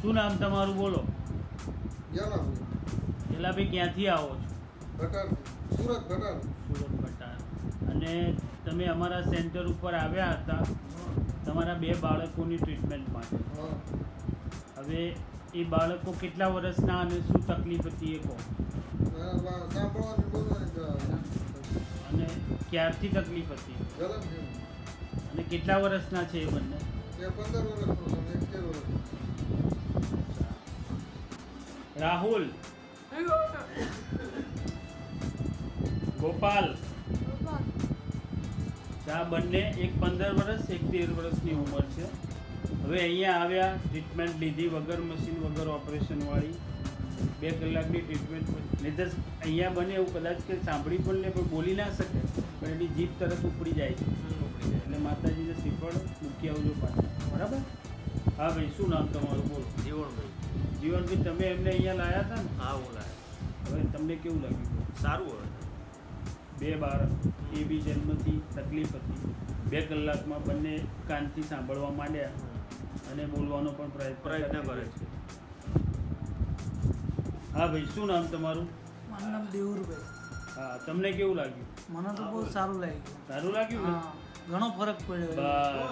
શું નામ તમારું બોલો? જલાભાઈ ક્યાંથી આવો છો? સુરત ભટાર. અને તમે અમારા સેન્ટર ઉપર આવ્યા હતા તમારા બે બાળકોની ટ્રીટમેન્ટ માટે. હવે એ બાળકો કેટલા વર્ષના અને શું તકલીફ હતી એ કહો. અને ક્યારથી તકલીફ હતી અને કેટલા વર્ષના છે એ બંને? 15 વર્ષ. રાહુલ. ગોપાલ. આ બંને એક 15 વર્ષ એક 13 વર્ષની ઉંમર છે. હવે અહીંયા આવ્યા, ટ્રીટમેન્ટ લીધી વગર મશીન વગર ઓપરેશનવાળી 2 કલાકની ટ્રીટમેન્ટ. નિર્દેશ અહીંયા બને એવું કદાચ કે સાંભળી પણ લે પણ બોલી ના શકે, પણ એની જીભ તરત ઉપડી જાય છે. એટલે માતાજીને શ્રીફળ મૂકી આવજો પાછા, બરાબર? હા ભાઈ, શું નામ તમારું બોલો? જીવણભાઈ. જીવણભાઈ, તમે એમને અહીંયા લાવ્યા હતા ને? હા, હું લાવ્યા. હવે તમને કેવું લાગ્યું? સારું. હવે બે બાળક એ બી જન્મથી તકલીફ હતી. 2 કલાકમાં બંને કાનથી સાંભળવા માંડ્યા અને બોલવાનો પણ પ્રયત્ન કરે છે. હા ભાઈ, શું નામ તમારું? મારું નામ દેવુરભાઈ. હા, તમને કેવું લાગ્યું? મને તો બહુ સારું લાગ્યું. સારું લાગ્યું ને? ઘણો ફરક પડ્યો.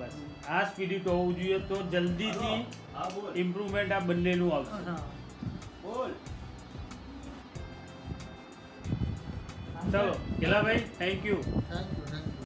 બસ આ સ્પીડ હોવું જોઈએ તો જલ્દીથી ઇમ્પ્રુવમેન્ટ આ બંનેનું આવશે. બોલ. ચલો કેલાભાઈ, થેન્ક યુ.